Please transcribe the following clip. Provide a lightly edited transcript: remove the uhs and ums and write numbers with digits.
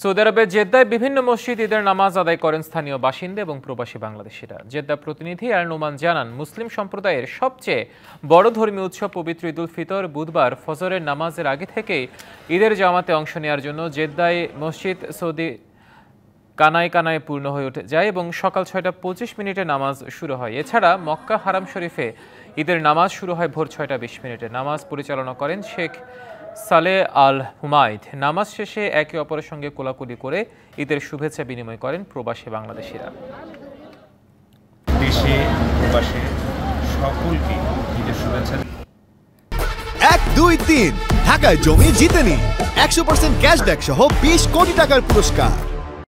Saudi আরবের জেদ্দায় বিভিন্ন মসজিদ ঈদের নামাজ আদায় করেন স্থানীয় বাসিন্দা এবং প্রবাসী বাংলাদেশিরা। জেদ্দা প্রতিনিধি আল নোমান জানান, মুসলিম সম্প্রদায়ের সবচেয়ে বড় ধর্মীয় উৎসব পবিত্র ঈদুল ফিতর বুধবার ফজরের নামাজের আগে থেকেই ঈদের জামাতে অংশ নেওয়ার জন্য জেদ্দায় মসজিদ সৌদি কানায় কানায় পূর্ণ হয়ে উঠে যায় এবং সকাল ৬টা ২৫ মিনিটে নামাজ শুরু হয়। এছাড়া মক্কা হারাম শরীফে ঈদের নামাজ শুরু হয় ভোর ৬টা ২০ মিনিটে। নামাজ পরিচালনা করেন শেখ সালে আল হুমায়দ। নামাজ শেষে একে অপরের সঙ্গে কোলাকুলি করে ঈদের শুভেচ্ছা বিনিময় করেন প্রবাসী বাংলাদেশিরা। দেশে প্রবাসে সকলকে ঈদের শুভেচ্ছা। ১, ২, ৩ ঢাকায় জমি জিতে নিন ১০০% ক্যাশব্যাক সহ ২০ কোটি টাকার পুরস্কার।